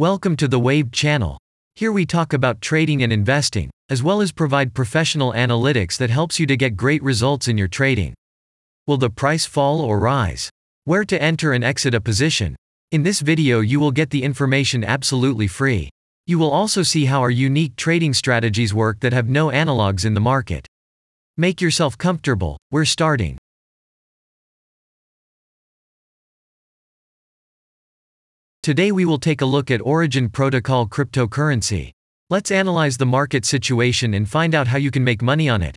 Welcome to the Waved channel. Here we talk about trading and investing, as well as provide professional analytics that helps you to get great results in your trading. Will the price fall or rise? Where to enter and exit a position? In this video you will get the information absolutely free. You will also see how our unique trading strategies work that have no analogs in the market. Make yourself comfortable, we're starting. Today we will take a look at Origin Protocol cryptocurrency. Let's analyze the market situation and find out how you can make money on it.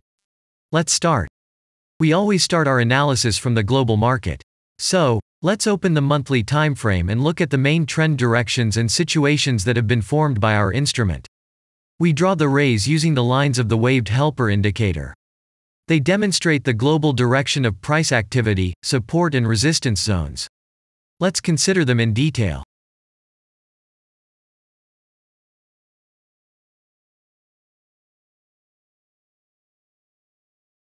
Let's start. We always start our analysis from the global market. So, let's open the monthly time frame and look at the main trend directions and situations that have been formed by our instrument. We draw the rays using the lines of the waved helper indicator. They demonstrate the global direction of price activity, support and resistance zones. Let's consider them in detail.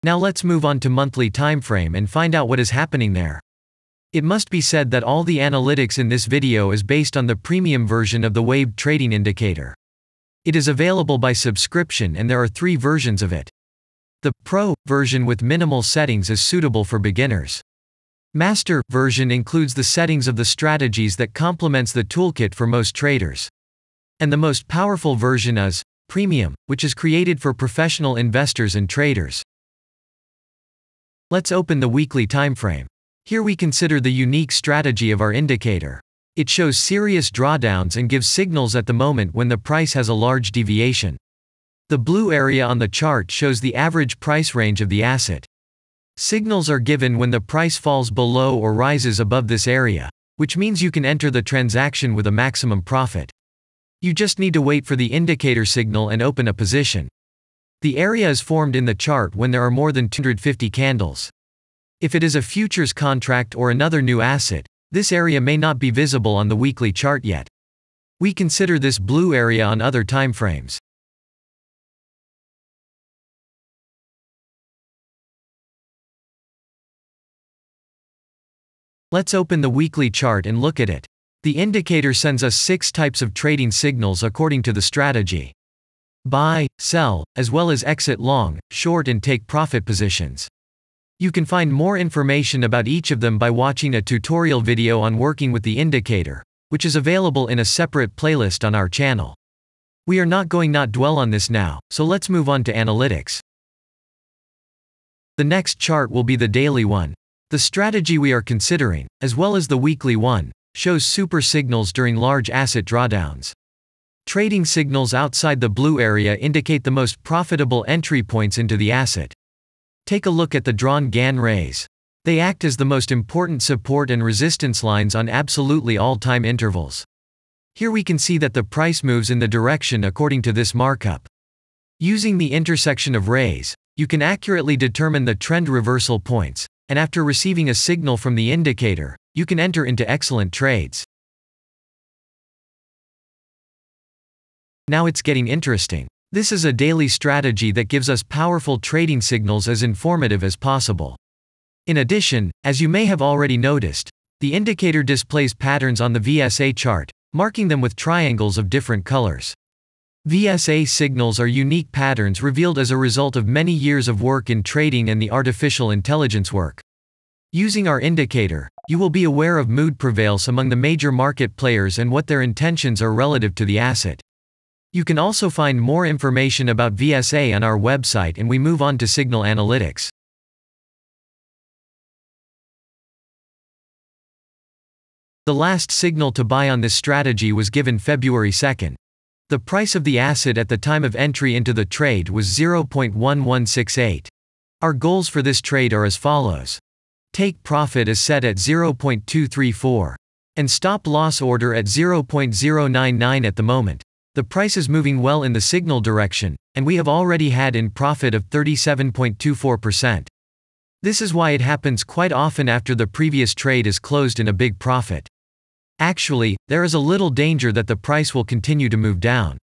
Now let's move on to monthly time frame and find out what is happening there. It must be said that all the analytics in this video is based on the premium version of the Waved Trading Indicator. It is available by subscription and there are three versions of it. The Pro version with minimal settings is suitable for beginners. Master version includes the settings of the strategies that complements the toolkit for most traders. And the most powerful version is Premium, which is created for professional investors and traders. Let's open the weekly time frame. Here we consider the unique strategy of our indicator. It shows serious drawdowns and gives signals at the moment when the price has a large deviation. The blue area on the chart shows the average price range of the asset. Signals are given when the price falls below or rises above this area, which means you can enter the transaction with a maximum profit. You just need to wait for the indicator signal and open a position. The area is formed in the chart when there are more than 250 candles. If it is a futures contract or another new asset, this area may not be visible on the weekly chart yet. We consider this blue area on other timeframes. Let's open the weekly chart and look at it. The indicator sends us 6 types of trading signals according to the strategy: buy, sell, as well as exit long, short and take profit positions. You can find more information about each of them by watching a tutorial video on working with the indicator, which is available in a separate playlist on our channel. We are not going to dwell on this now, so let's move on to analytics. The next chart will be the daily one. The strategy we are considering, as well as the weekly one, shows super signals during large asset drawdowns. Trading signals outside the blue area indicate the most profitable entry points into the asset. Take a look at the drawn Gann rays. They act as the most important support and resistance lines on absolutely all time intervals. Here we can see that the price moves in the direction according to this markup. Using the intersection of rays, you can accurately determine the trend reversal points, and after receiving a signal from the indicator, you can enter into excellent trades. Now it's getting interesting. This is a daily strategy that gives us powerful trading signals as informative as possible. In addition, as you may have already noticed, the indicator displays patterns on the VSA chart, marking them with triangles of different colors. VSA signals are unique patterns revealed as a result of many years of work in trading and the artificial intelligence work. Using our indicator, you will be aware of mood prevails among the major market players and what their intentions are relative to the asset. You can also find more information about VSA on our website, and we move on to signal analytics. The last signal to buy on this strategy was given February 2nd. The price of the asset at the time of entry into the trade was 0.1168. Our goals for this trade are as follows. Take profit is set at 0.234. And stop loss order at 0.099 at the moment. The price is moving well in the signal direction, and we have already had in profit of 37.24%. This is why it happens quite often after the previous trade is closed in a big profit. Actually, there is a little danger that the price will continue to move down.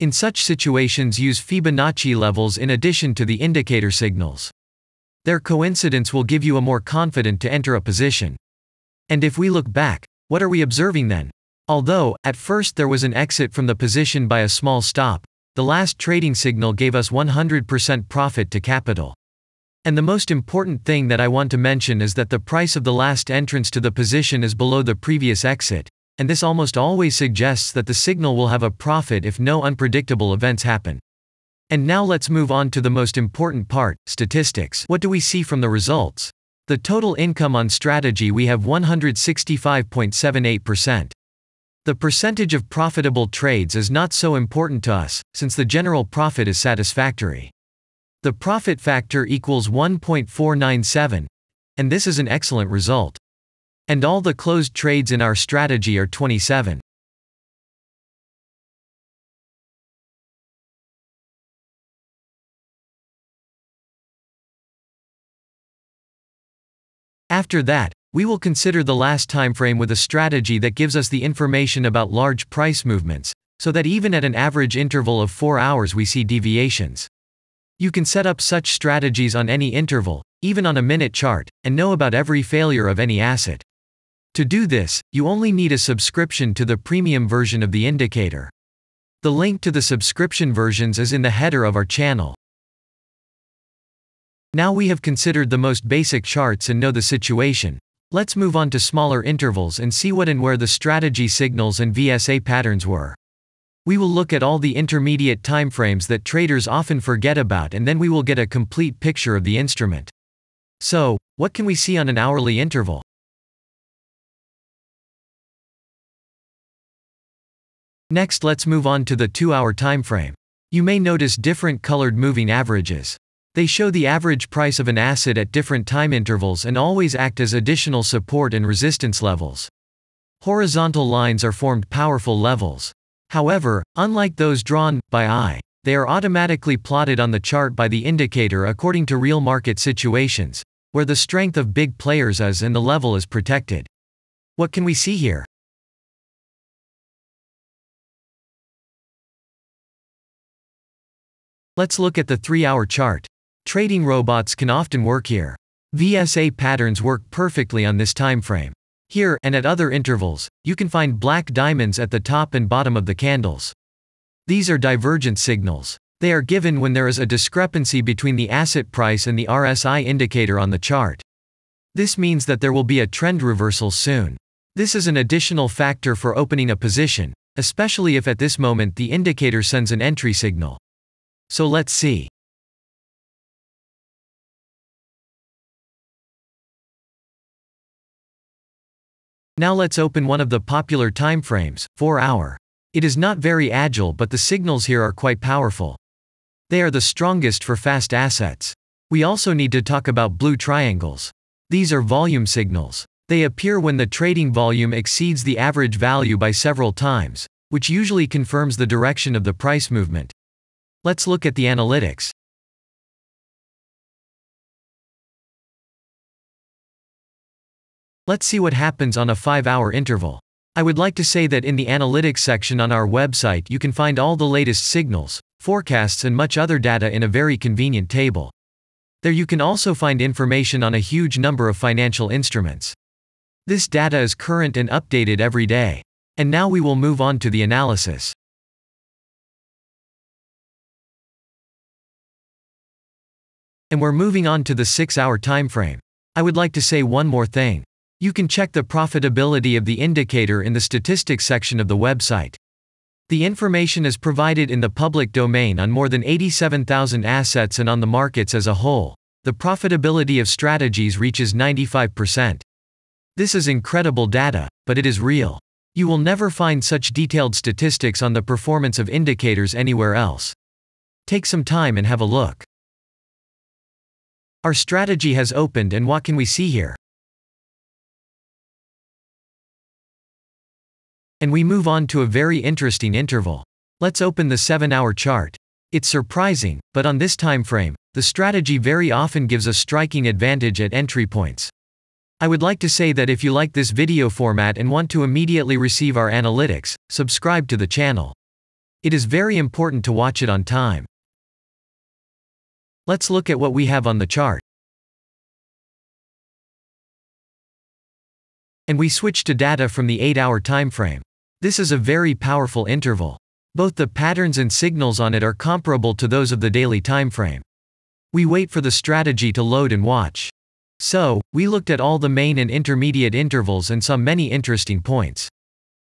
In such situations, use Fibonacci levels in addition to the indicator signals. Their coincidence will give you a more confident to enter a position. And if we look back, what are we observing then? Although, at first there was an exit from the position by a small stop, the last trading signal gave us 100% profit to capital. And the most important thing that I want to mention is that the price of the last entrance to the position is below the previous exit, and this almost always suggests that the signal will have a profit if no unpredictable events happen. And now let's move on to the most important part, statistics. What do we see from the results? The total income on strategy we have 165.78%. The percentage of profitable trades is not so important to us, since the general profit is satisfactory. The profit factor equals 1.497, and this is an excellent result. And all the closed trades in our strategy are 27. After that, we will consider the last time frame with a strategy that gives us the information about large price movements, so that even at an average interval of 4 hours we see deviations. You can set up such strategies on any interval, even on a minute chart, and know about every failure of any asset. To do this, you only need a subscription to the premium version of the indicator. The link to the subscription versions is in the header of our channel. Now we have considered the most basic charts and know the situation. Let's move on to smaller intervals and see what and where the strategy signals and VSA patterns were. We will look at all the intermediate timeframes that traders often forget about, and then we will get a complete picture of the instrument. So, what can we see on an hourly interval? Next, let's move on to the 2-hour timeframe. You may notice different colored moving averages. They show the average price of an asset at different time intervals and always act as additional support and resistance levels. Horizontal lines are formed powerful levels. However, unlike those drawn by eye, they are automatically plotted on the chart by the indicator according to real market situations, where the strength of big players is and the level is protected. What can we see here? Let's look at the 3-hour chart. Trading robots can often work here. VSA patterns work perfectly on this time frame. Here, and at other intervals, you can find black diamonds at the top and bottom of the candles. These are divergent signals. They are given when there is a discrepancy between the asset price and the RSI indicator on the chart. This means that there will be a trend reversal soon. This is an additional factor for opening a position, especially if at this moment the indicator sends an entry signal. So let's see. Now let's open one of the popular timeframes, 4-hour. It is not very agile, but the signals here are quite powerful. They are the strongest for fast assets. We also need to talk about blue triangles. These are volume signals. They appear when the trading volume exceeds the average value by several times, which usually confirms the direction of the price movement. Let's look at the analytics. Let's see what happens on a 5-hour interval. I would like to say that in the analytics section on our website you can find all the latest signals, forecasts and much other data in a very convenient table. There you can also find information on a huge number of financial instruments. This data is current and updated every day. And now we will move on to the analysis. And we're moving on to the 6-hour time frame. I would like to say one more thing. You can check the profitability of the indicator in the statistics section of the website. The information is provided in the public domain on more than 87,000 assets and on the markets as a whole. The profitability of strategies reaches 95%. This is incredible data, but it is real. You will never find such detailed statistics on the performance of indicators anywhere else. Take some time and have a look. Our strategy has opened, and what can we see here? And we move on to a very interesting interval. Let's open the 7-hour chart. It's surprising, but on this time frame, the strategy very often gives a striking advantage at entry points. I would like to say that if you like this video format and want to immediately receive our analytics, subscribe to the channel. It is very important to watch it on time. Let's look at what we have on the chart. And we switch to data from the 8-hour time frame. This is a very powerful interval. Both the patterns and signals on it are comparable to those of the daily time frame. We wait for the strategy to load and watch. So, we looked at all the main and intermediate intervals and saw many interesting points.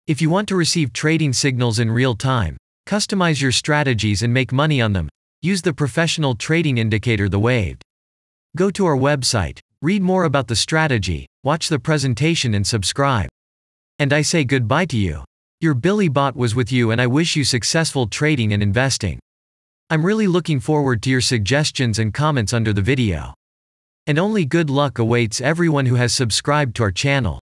If you want to receive trading signals in real time, customize your strategies and make money on them, use the professional trading indicator The Waved. Go to our website, read more about the strategy, watch the presentation and subscribe. And I say goodbye to you. Your BillyBot was with you and I wish you successful trading and investing. I'm really looking forward to your suggestions and comments under the video. And only good luck awaits everyone who has subscribed to our channel.